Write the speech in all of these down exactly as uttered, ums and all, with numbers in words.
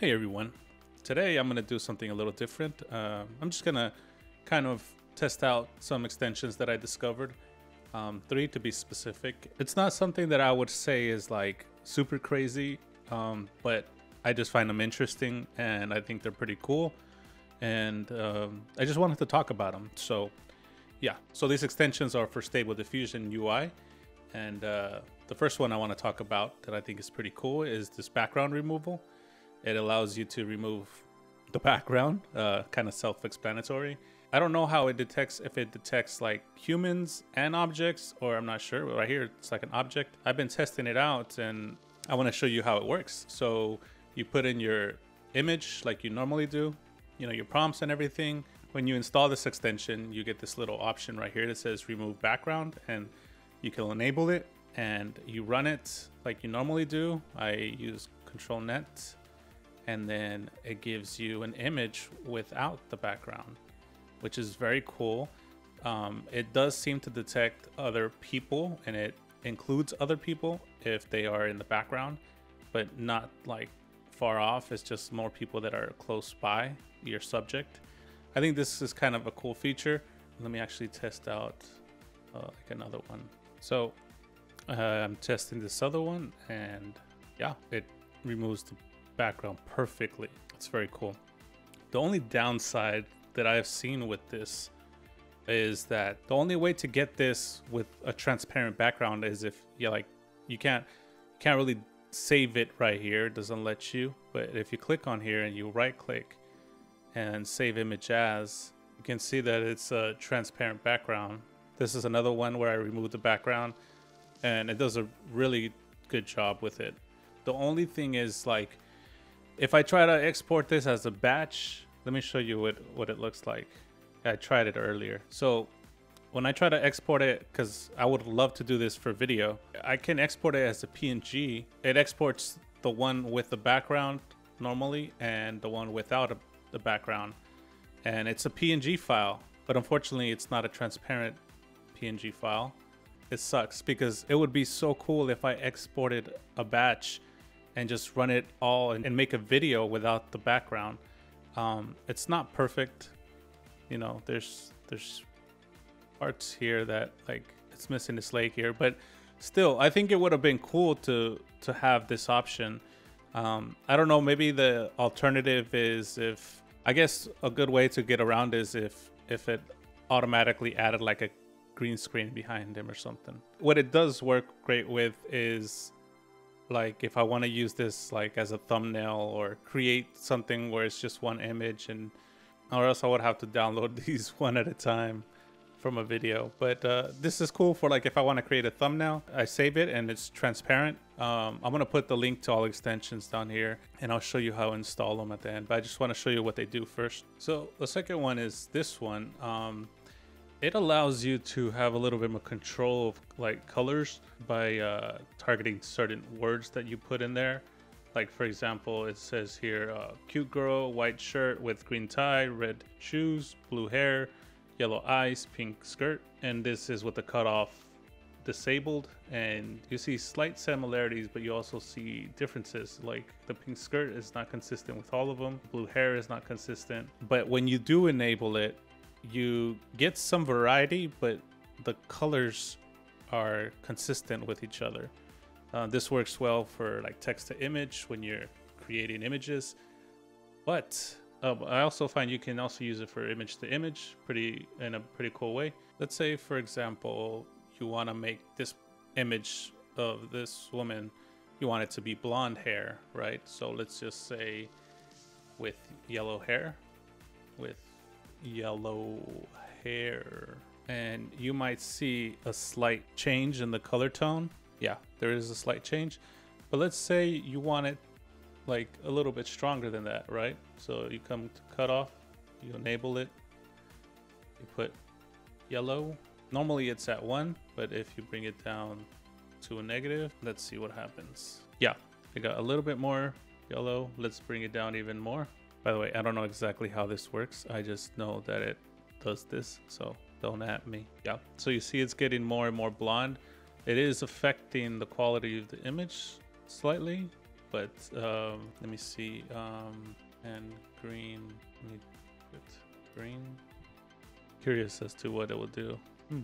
Hey everyone, today I'm going to do something a little different. Uh, I'm just going to kind of test out some extensions that I discovered, um, three to be specific. It's not something that I would say is like super crazy, um, but I just find them interesting and I think they're pretty cool. And um, I just wanted to talk about them. So yeah, so these extensions are for Stable Diffusion U I. And uh, the first one I want to talk about that I think is pretty cool is this background removal. It allows you to remove the background, uh, kind of self-explanatory. I don't know how it detects, if it detects like humans and objects, or I'm not sure. Right here, it's like an object. I've been testing it out and I want to show you how it works. So you put in your image like you normally do, you know, your prompts and everything. When you install this extension, you get this little option right here that says remove background, and you can enable it and you run it like you normally do. I use ControlNet. And then it gives you an image without the background, which is very cool. Um, it does seem to detect other people, and it includes other people if they are in the background, but not like far off. It's just more people that are close by your subject. I think this is kind of a cool feature. Let me actually test out uh, like another one. So uh, I'm testing this other one, and yeah, it removes the background perfectly. It's very cool. The only downside that I've seen with this is that the only way to get this with a transparent background is if you like you can't you can't really save it right here. It doesn't let you, but if you click on here and you right click and save image as, you can see that it's a transparent background. This is another one where I removed the background and it does a really good job with it. The only thing is like if I try to export this as a batch, let me show you what, what it looks like. I tried it earlier. So when I try to export it, because I would love to do this for video, I can export it as a P N G. It exports the one with the background normally and the one without a, the background. And it's a P N G file, but unfortunately it's not a transparent P N G file. It sucks because it would be so cool if I exported a batch and just run it all and, and make a video without the background. Um, it's not perfect. You know, there's there's parts here that like it's missing this leg here, but still, I think it would have been cool to to have this option. Um, I don't know, maybe the alternative is if, I guess a good way to get around is if, if it automatically added like a green screen behind him or something. What it does work great with is like if I want to use this like as a thumbnail or create something where it's just one image, and or else I would have to download these one at a time from a video. But uh, this is cool for like if I want to create a thumbnail, I save it and it's transparent. Um, I'm going to put the link to all extensions down here and I'll show you how to install them at the end. But I just want to show you what they do first. So the second one is this one. Um, It allows you to have a little bit more control of like colors by uh, targeting certain words that you put in there. Like for example, it says here, uh, cute girl, white shirt with green tie, red shoes, blue hair, yellow eyes, pink skirt. And this is with the cutoff disabled. And you see slight similarities, but you also see differences. Like the pink skirt is not consistent with all of them. Blue hair is not consistent. But when you do enable it, you get some variety, but the colors are consistent with each other. Uh, this works well for like text to image when you're creating images, but uh, I also find you can also use it for image to image pretty in a pretty cool way. Let's say, for example, you want to make this image of this woman, you want it to be blonde hair, right? So let's just say with yellow hair, with yellow hair, and you might see a slight change in the color tone. Yeah, there is a slight change, but let's say you want it like a little bit stronger than that, right? So you come to cutoff, you enable it, you put yellow. Normally it's at one, but if you bring it down to a negative, let's see what happens. Yeah, I got a little bit more yellow. Let's bring it down even more. By the way, I don't know exactly how this works. I just know that it does this, so don't at me. Yeah, so you see it's getting more and more blonde. It is affecting the quality of the image slightly, but um, let me see. Um, and green, let me put green. Curious as to what it will do. Hmm.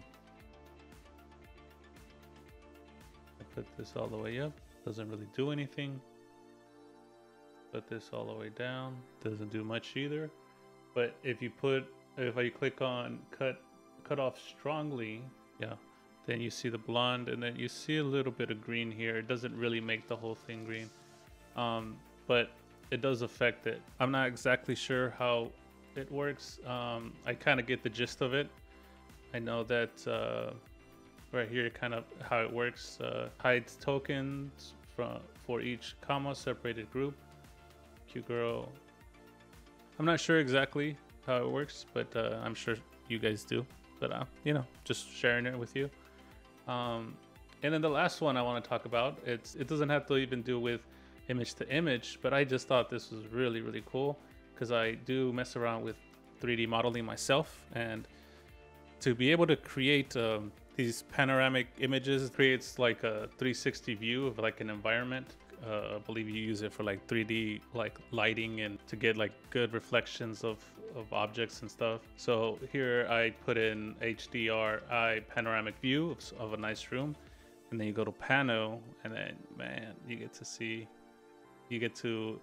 I put this all the way up. Doesn't really do anything. Put this all the way down. Doesn't do much either. But if you put, if I click on cut, cut off strongly, yeah. Then you see the blonde, and then you see a little bit of green here. It doesn't really make the whole thing green, um, but it does affect it. I'm not exactly sure how it works. Um, I kind of get the gist of it. I know that uh, right here, kind of how it works. Uh, hides tokens from for each comma separated group. Cute girl. I'm not sure exactly how it works, but uh, I'm sure you guys do. But uh, you know, just sharing it with you. Um, and then the last one I want to talk about, it's, it doesn't have to even do with image to image, but I just thought this was really, really cool because I do mess around with three D modeling myself, and to be able to create um, these panoramic images creates like a three sixty view of like an environment. Uh, I believe you use it for like three D like lighting and to get like good reflections of, of objects and stuff. So here I put in H D R I panoramic view of, of a nice room, and then you go to Pano, and then man, you get to see, you get to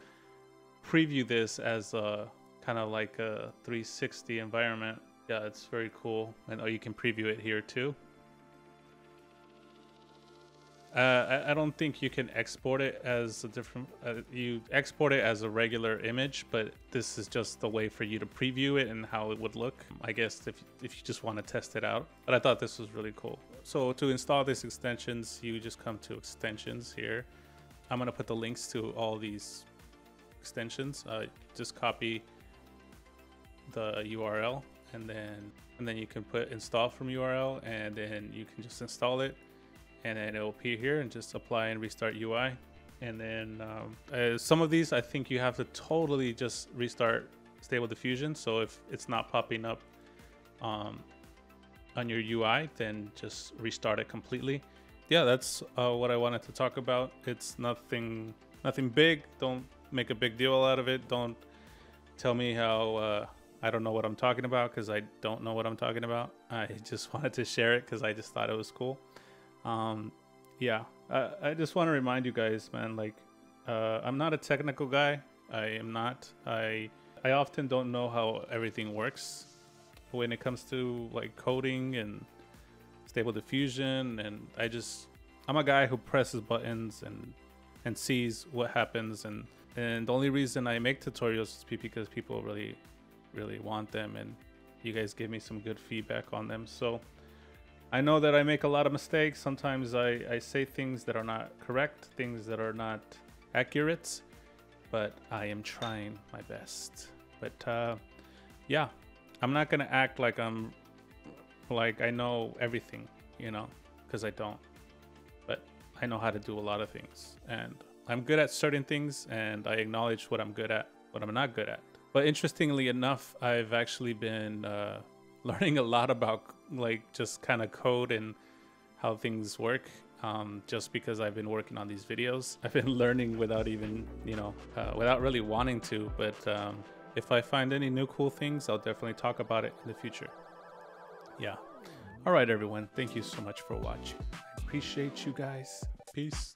preview this as a kind of like a three sixty environment. Yeah, it's very cool. And oh, you can preview it here too. Uh, I, I don't think you can export it as a different, uh, you export it as a regular image, but this is just the way for you to preview it and how it would look, I guess, if, if you just want to test it out. But I thought this was really cool. So to install these extensions, you just come to extensions here. I'm going to put the links to all these extensions. Uh, just copy the U R L, and then, and then you can put install from U R L, and then you can just install it. And then it'll appear here, and just apply and restart U I. And then um, uh, some of these, I think you have to totally just restart Stable Diffusion. So if it's not popping up um, on your U I, then just restart it completely. Yeah, that's uh, what I wanted to talk about. It's nothing, nothing big. Don't make a big deal out of it. Don't tell me how uh, I don't know what I'm talking about, because I don't know what I'm talking about. I just wanted to share it because I just thought it was cool. Um, yeah, I, I just want to remind you guys, man, like, uh, I'm not a technical guy. I am not, I, I often don't know how everything works when it comes to like coding and Stable Diffusion. And I just, I'm a guy who presses buttons and, and sees what happens. And, and the only reason I make tutorials is because people really, really want them. And you guys give me some good feedback on them. So I know that I make a lot of mistakes. Sometimes I, I say things that are not correct, things that are not accurate, but I am trying my best. But uh, yeah, I'm not gonna act like I'm, like I know everything, you know, because I don't. But I know how to do a lot of things, and I'm good at certain things, and I acknowledge what I'm good at, what I'm not good at. But interestingly enough, I've actually been uh, learning a lot about like just kind of code and how things work, um, just because I've been working on these videos. I've been learning without even, you know, uh, without really wanting to, but um, if I find any new cool things, I'll definitely talk about it in the future. Yeah. All right, everyone. Thank you so much for watching. I appreciate you guys. Peace.